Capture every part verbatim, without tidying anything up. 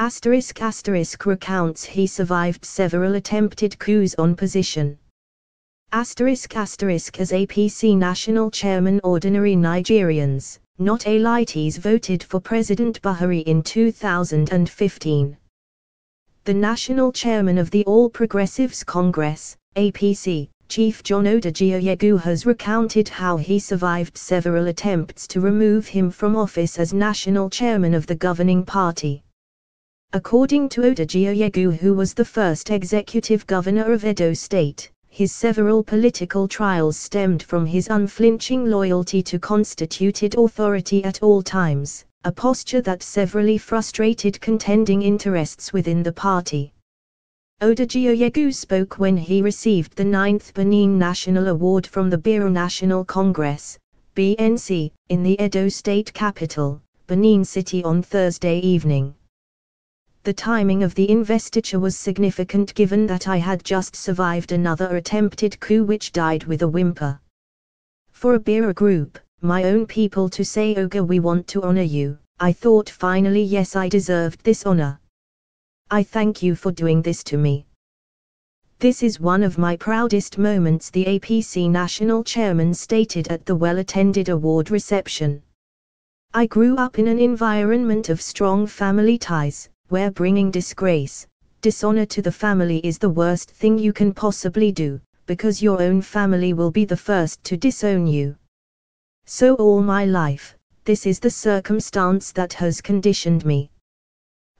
Asterisk asterisk recounts he survived several attempted coups on position. Asterisk asterisk as A P C national chairman ordinary Nigerians, not elites voted for President Buhari in two thousand fifteen. The national chairman of the All Progressives Congress, A P C, Chief John Odigie-Oyegun has recounted how he survived several attempts to remove him from office as national chairman of the governing party. According to Odigie-Oyegun, who was the first executive governor of Edo State, his several political trials stemmed from his unflinching loyalty to constituted authority at all times, a posture that severally frustrated contending interests within the party. Odigie-Oyegun spoke when he received the ninth Benin National Award from the Benin National Congress, B N C, in the Edo State capital, Benin City on Thursday evening. The timing of the investiture was significant given that I had just survived another attempted coup which died with a whimper. For a Bira group, my own people to say Oga we want to honor you, I thought finally yes I deserved this honor. I thank you for doing this to me. This is one of my proudest moments, the A P C national chairman stated at the well-attended award reception. I grew up in an environment of strong family ties, where bringing disgrace, dishonor to the family is the worst thing you can possibly do, because your own family will be the first to disown you. So all my life, this is the circumstance that has conditioned me.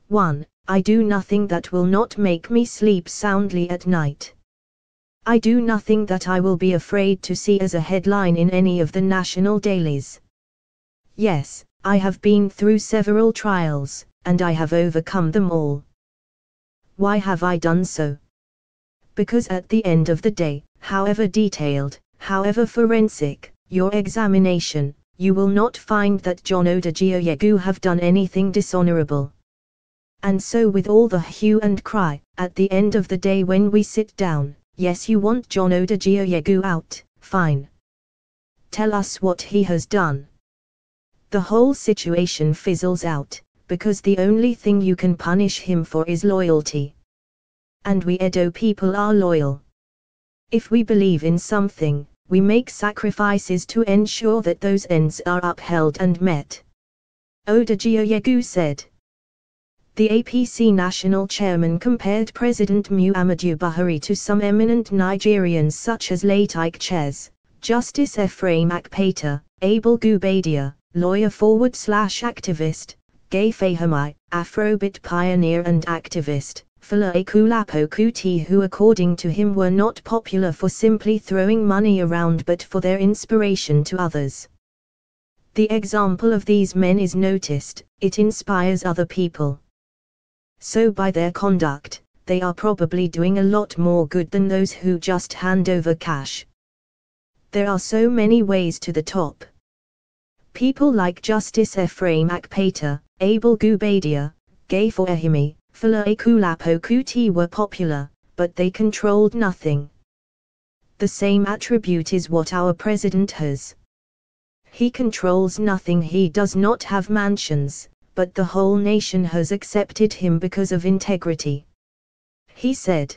one. I do nothing that will not make me sleep soundly at night. I do nothing that I will be afraid to see as a headline in any of the national dailies. Yes, I have been through several trials, and I have overcome them all. Why have I done so? Because at the end of the day, however detailed, however forensic, your examination, you will not find that John Odigie-Oyegun have done anything dishonorable. And so with all the hue and cry, at the end of the day when we sit down, yes you want John Odigie-Oyegun out, fine. Tell us what he has done. The whole situation fizzles out, because the only thing you can punish him for is loyalty. And we Edo people are loyal. If we believe in something, we make sacrifices to ensure that those ends are upheld and met. Odigie-Oyegun said. The A P C national chairman compared President Muhammadu Buhari to some eminent Nigerians such as late Ike Ches, Justice Ephraim Akpata, Abel Gubadia, lawyer forward slash activist, Gani Fawehinmi, Afrobeat pioneer and activist, Philae Ekulapo Kuti, who according to him were not popular for simply throwing money around but for their inspiration to others. The example of these men is noticed, it inspires other people. So by their conduct, they are probably doing a lot more good than those who just hand over cash. There are so many ways to the top. People like Justice Ephraim Akpata, Abel Gubadia, Gani Fawehinmi, Philae Ekulapo Kuti were popular, but they controlled nothing. The same attribute is what our president has. He controls nothing, he does not have mansions, but the whole nation has accepted him because of integrity. He said.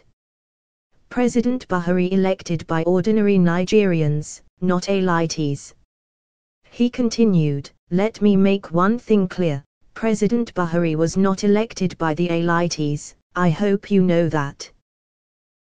President Buhari elected by ordinary Nigerians, not elites. He continued, let me make one thing clear, President Buhari was not elected by the elites, I hope you know that.